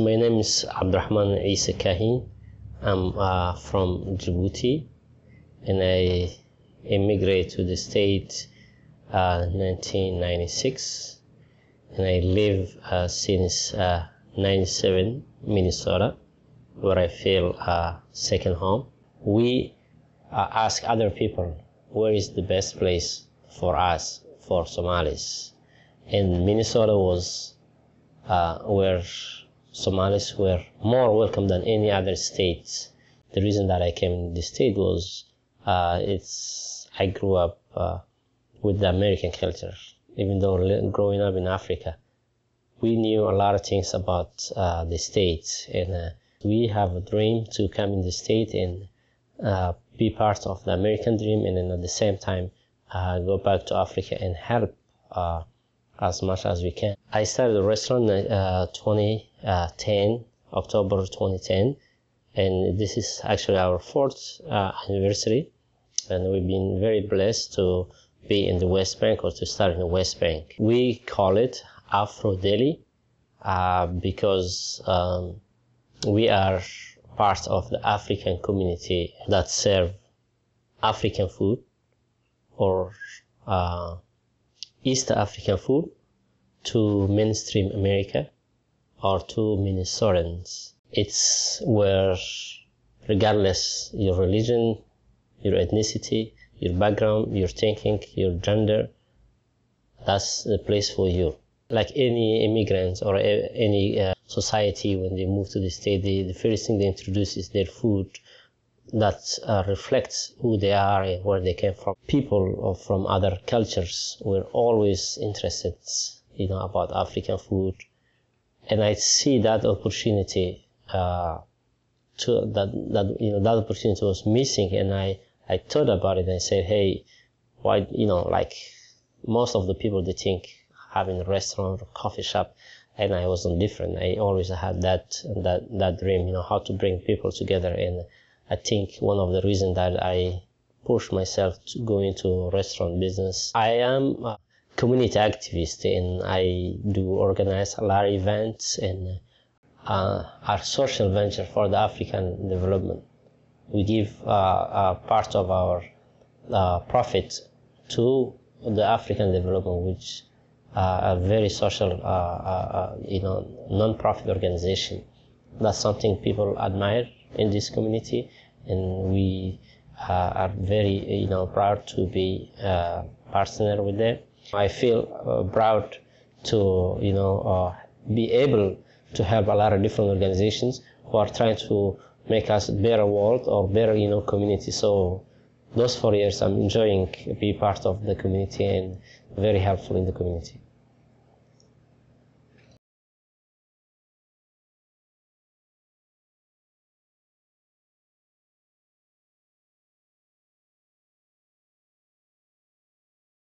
My name is Abdirahman Isakahin. I'm from Djibouti, and I immigrated to the state 1996, and I live since 97 Minnesota, where I feel second home. We ask other people where is the best place for us, for Somalis, and Minnesota was where Somalis were more welcome than any other states. The reason that I came to the state was I grew up with the American culture. Even though growing up in Africa, we knew a lot of things about the states, and we have a dream to come in the state and be part of the American dream, and then at the same time go back to Africa and help as much as we can. I started a restaurant in October 2010, and this is actually our fourth anniversary, and we've been very blessed to be in the West Bank, or to start in the West Bank. We call it Afro Deli because we are part of the African community that serve African food, or East African food, to mainstream America or to Minnesotans. It's where, regardless your religion, your ethnicity, your background, your thinking, your gender, that's the place for you. Like any immigrants or any society, when they move to the state, the first thing they introduce is their food that reflects who they are and where they came from. People from other cultures were always interested, about African food, and I see that opportunity that opportunity was missing, and I thought about it and I said, hey, why, like most of the people, they think having a restaurant or coffee shop, and I wasn't different. I always had that dream, how to bring people together. And I think one of the reasons that I push myself to go into restaurant business, I am a community activist, and I do organize a lot of events and our social venture for the African development. We give a part of our profit to the African development, which a very social, non-profit organization. That's something people admire in this community, and we are very proud to be a partner with them. I feel proud to be able to help a lot of different organizations who are trying to make us a better world or better community. So those 4 years I'm enjoying being part of the community and very helpful in the community.